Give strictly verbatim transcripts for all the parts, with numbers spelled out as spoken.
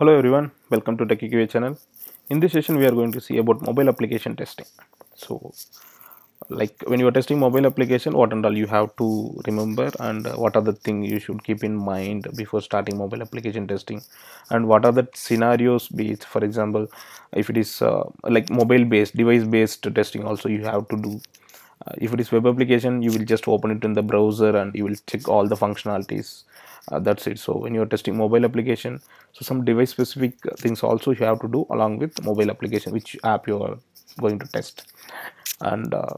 Hello everyone, welcome to TechIQA channel. In this session we are going to see about mobile application testing. So like when you are testing mobile application, what and all you have to remember, and what are the things you should keep in mind before starting mobile application testing, and what are the scenarios. Be it for example if it is uh, like mobile based, device based testing also you have to do. Uh, if it is web application, you will just open it in the browser and you will check all the functionalities. Uh, that's it. So when you are testing mobile application, so some device specific things also you have to do along with mobile application, which app you are going to test. And uh,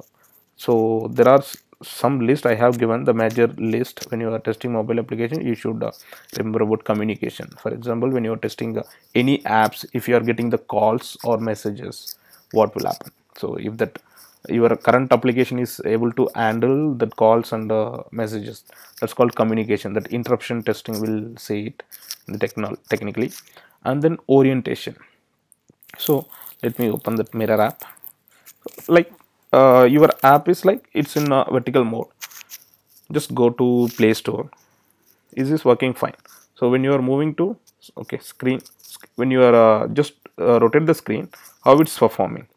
so there are some list I have given, the major list. When you are testing mobile application, you should uh, remember about communication. For example, when you are testing uh, any apps, if you are getting the calls or messages, what will happen? So if that your current application is able to handle the calls and uh, messages, that's called communication. That interruption testing will say it technically. And then orientation. So let me open that mirror app. Like uh, your app is like it's in a vertical mode. Just go to Play Store. Is this working fine? So when you are moving to okay screen, when you are uh, just uh, rotate the screen, how it's performing.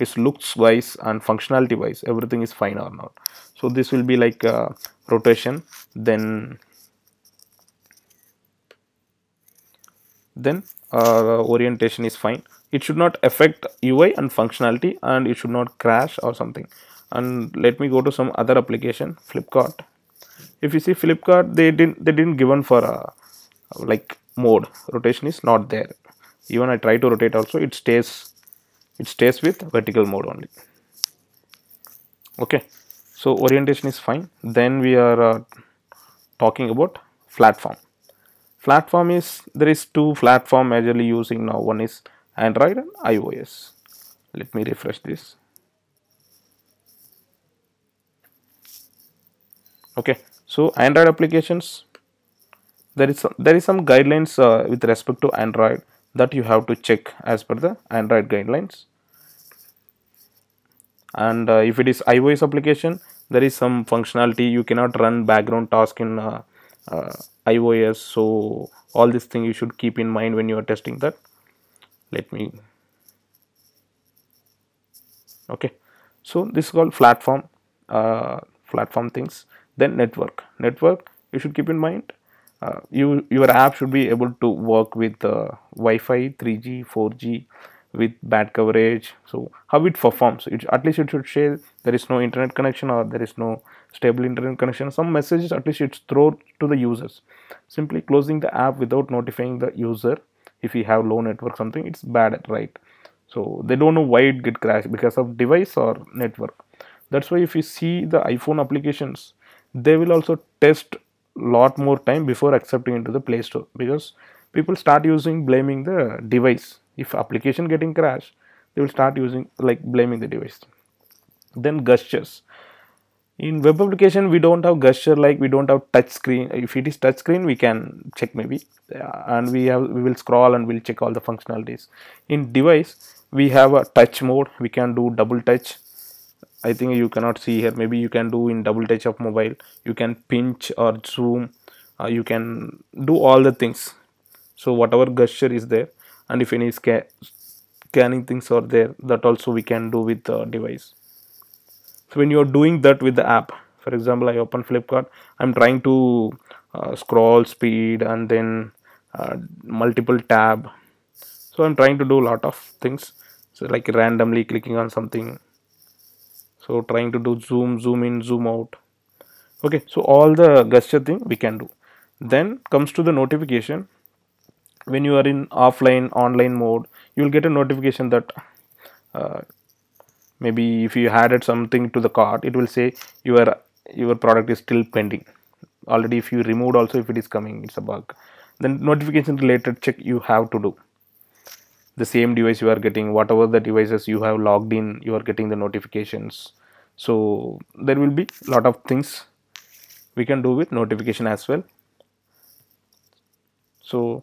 It looks wise and functionality wise, everything is fine or not. So this will be like uh, rotation, then then uh, orientation is fine. It should not affect U I and functionality, and it should not crash or something. And let me go to some other application, Flipkart. If you see Flipkart, they didn't they didn't given for uh, like mode. Rotation is not there. Even I try to rotate also, it stays. It stays with vertical mode only. Okay, so orientation is fine. Then we are uh, talking about platform. Platform is there is two platform majorly using now. One is Android and iOS. Let me refresh this. Okay, so Android applications. There is some, there is some guidelines uh, with respect to Android that you have to check as per the Android guidelines. And uh, if it is iOS application, there is some functionality. You cannot run background task in uh, uh, iOS. So all this thing you should keep in mind when you are testing that. Let me okay so this is called platform uh, platform things. Then network network you should keep in mind. Uh, you, your app should be able to work with uh, Wi-Fi, three G, four G, with bad coverage. So how it performs, it, at least it should say there is no internet connection or there is no stable internet connection. Some messages at least it's thrown to the users. Simply closing the app without notifying the user if you have low network something, it's bad, right? So they don't know why it get crashed, because of device or network. That's why if you see the iPhone applications, they will also test lot more time before accepting into the Play Store, because people start using blaming the device. If application getting crashed, they will start using like blaming the device. Then gestures. In web application we don't have gesture, like we don't have touch screen. If it is touch screen we can check maybe, and we have we will scroll and we'll check all the functionalities. In device we have a touch mode, we can do double touch. I think you cannot see here, maybe you can do in double touch of mobile, you can pinch or zoom, uh, you can do all the things. So whatever gesture is there, and if any scan scanning things are there, that also we can do with the device. So when you are doing that with the app, for example I open Flipkart, I'm trying to uh, scroll speed and then uh, multiple tab. So I'm trying to do a lot of things, so like randomly clicking on something. So trying to do zoom, zoom in, zoom out. Okay, so all the gesture thing we can do. Then comes to the notification. When you are in offline, online mode, you will get a notification that uh, maybe if you added something to the cart, it will say your your product is still pending. Already if you removed also, if it is coming, it's a bug. Then notification related check you have to do. The same device you are getting, whatever the devices you have logged in, you are getting the notifications. So there will be lot of things we can do with notification as well. So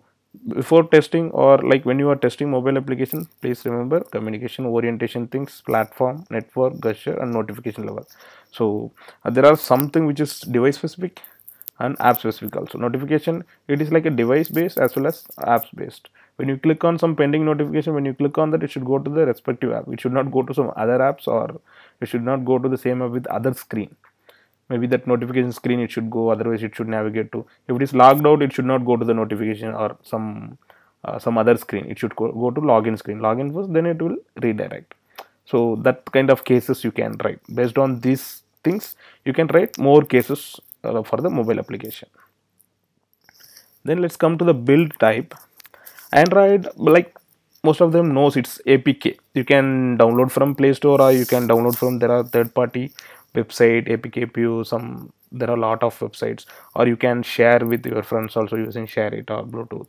before testing, or like when you are testing mobile application, please remember communication, orientation things, platform, network, gesture and notification level. So uh, there are something which is device specific, and app specific also. Notification, it is like a device based as well as apps based. When you click on some pending notification, when you click on that, it should go to the respective app. It should not go to some other apps, or it should not go to the same app with other screen. Maybe that notification screen it should go, otherwise it should navigate to. If it is logged out, it should not go to the notification or some uh, some other screen. It should go, go to login screen. Login first, then it will redirect. So that kind of cases you can write. Based on these things, you can write more cases uh, for the mobile application. Then let's come to the build type. Android, like most of them knows, it's A P K. You can download from Play Store, or you can download from, there are third-party website, A P K P U, some, there are a lot of websites, or you can share with your friends also using Share It or Bluetooth.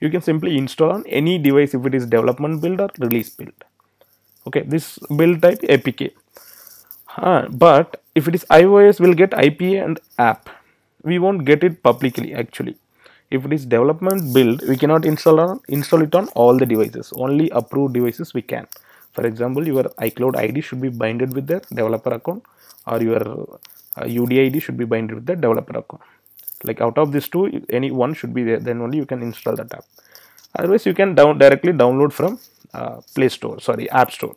You can simply install on any device if it is development build or release build. Okay, this build type A P K. Uh, but if it is iOS, we'll get I P A and app. We won't get it publicly actually. If it is development build, we cannot install on, install it on all the devices. Only approved devices we can. For example, your iCloud I D should be binded with the developer account, or your uh, U D I D should be binded with the developer account. Like out of these two, any one should be there, then only you can install that app. Otherwise, you can down directly download from uh, Play Store, sorry, App Store.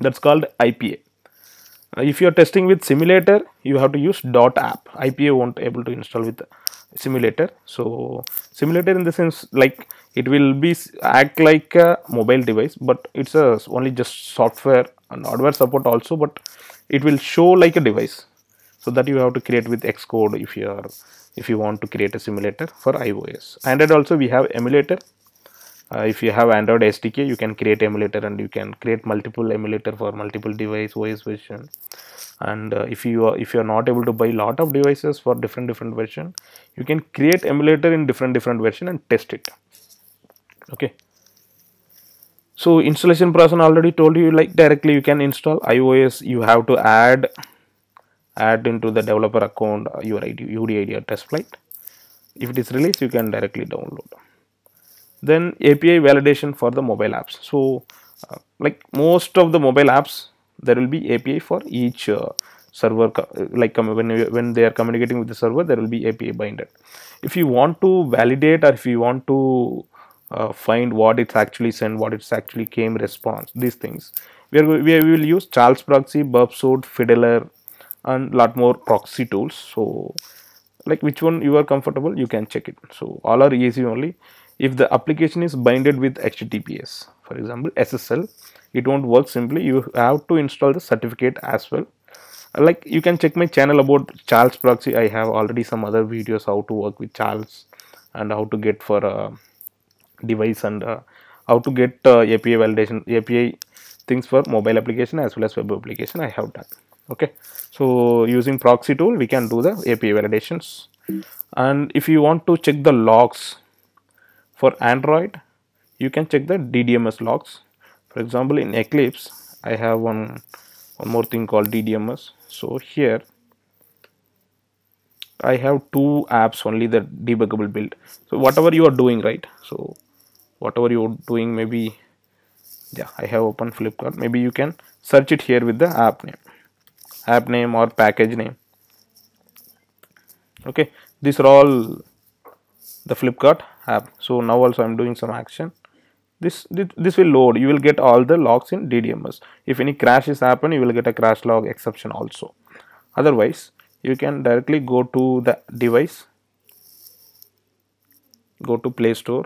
That's called I P A. Uh, if you are testing with simulator, you have to use .app. I P A won't able to install with simulator. So simulator in the sense, like it will be act like a mobile device, but it's a, only just software and hardware support also, but it will show like a device. So that you have to create with Xcode if you are if you want to create a simulator for iOS. Android also we have emulator. Uh, if you have Android S D K, you can create emulator, and you can create multiple emulator for multiple device O S version. And uh, if you are if you are not able to buy lot of devices for different different version, you can create emulator in different different version and test it. Okay. So installation process, I already told you, like directly you can install iOS. You have to add add into the developer account your U D I D or test flight. If it is released, you can directly download. Then A P I validation for the mobile apps. So uh, like most of the mobile apps, there will be A P I for each uh, server. Like when, you, when they are communicating with the server, there will be A P I binded. If you want to validate, or if you want to uh, find what it's actually sent, what it's actually came response, these things, we, are, we will use Charles proxy, Burp Suite, Fiddler, and lot more proxy tools. So like which one you are comfortable, you can check it. So all are easy only. If the application is binded with H T T P S, for example S S L, it won't work simply. You have to install the certificate as well. Like you can check my channel about Charles proxy. I have already some other videos how to work with Charles and how to get for a device, and uh, how to get uh, A P I validation, A P I things for mobile application as well as web application I have done. Okay, so using proxy tool we can do the A P I validations. And if you want to check the logs for Android, you can check the D D M S logs. For example, in Eclipse, I have one one more thing called D D M S. So here I have two apps only, the debuggable build. So whatever you are doing, right? So whatever you are doing, maybe yeah, I have opened Flipkart. Maybe you can search it here with the app name, app name or package name. Okay, these are all the Flipkart app. So now also I'm doing some action. This, this this will load. You will get all the logs in D D M S. If any crash is happened, you will get a crash log exception also. Otherwise, you can directly go to the device, go to Play Store,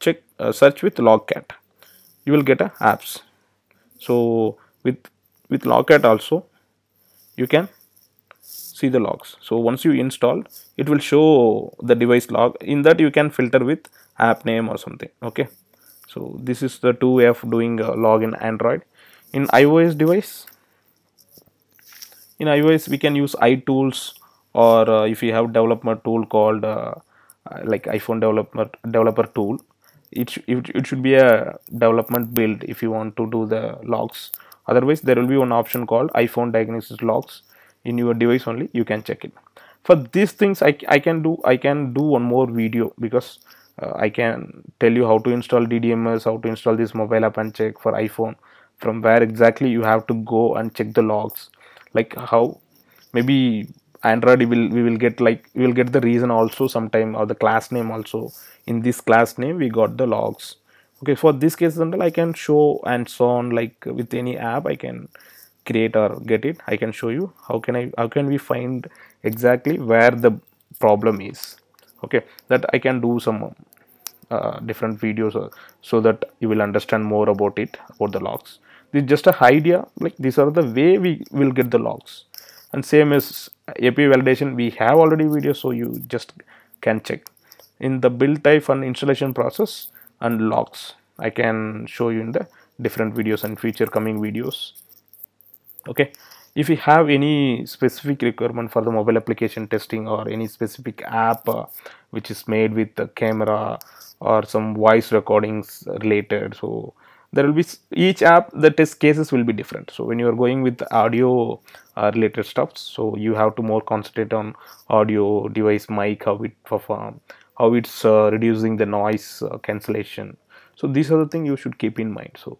check uh, search with logcat. You will get a apps. So with with logcat also, you can see the logs. So once you install, it will show the device log. In that you can filter with app name or something. Okay, so this is the two way of doing a log in Android. In iOS device, in iOS we can use iTools, or uh, if you have developer tool called uh, like iPhone developer developer tool, it, sh it it should be a development build if you want to do the logs. Otherwise, there will be one option called iPhone diagnosis logs. In your device only you can check it. For these things, I, I can do I can do one more video, because uh, I can tell you how to install D D M S, how to install this mobile app and check for iPhone, from where exactly you have to go and check the logs, like how maybe Android will we will get like we will get the reason also sometime, or the class name also. In this class name we got the logs. Okay, for this case example I can show and so on, like with any app I can create or get it. I can show you how can I how can we find exactly where the problem is. Okay, that I can do some uh, different videos or, so that you will understand more about it, about the logs. This is just a idea, like these are the way we will get the logs. And same as A P I validation, we have already video, so you just can check in the build type and installation process and logs. I can show you in the different videos and future coming videos. Okay, if you have any specific requirement for the mobile application testing or any specific app uh, which is made with the camera or some voice recordings related, so there will be each app the test cases will be different. So when you are going with audio uh, related stuff, so you have to more concentrate on audio device mic, how it perform, how it's uh, reducing the noise uh, cancellation. So these are the things you should keep in mind. So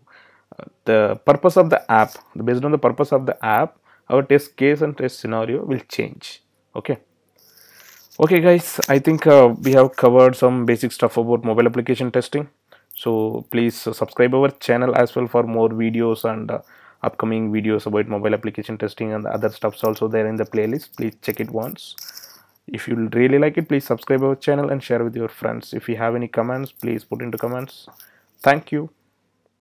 uh, the purpose of the app, based on the purpose of the app, our test case and test scenario will change. Okay. Okay guys, I think uh, we have covered some basic stuff about mobile application testing. So please subscribe our channel as well for more videos and uh, upcoming videos about mobile application testing and other stuffs also there in the playlist. Please check it once. If you really like it, please subscribe our channel and share with your friends. If you have any comments, please put into comments. Thank you.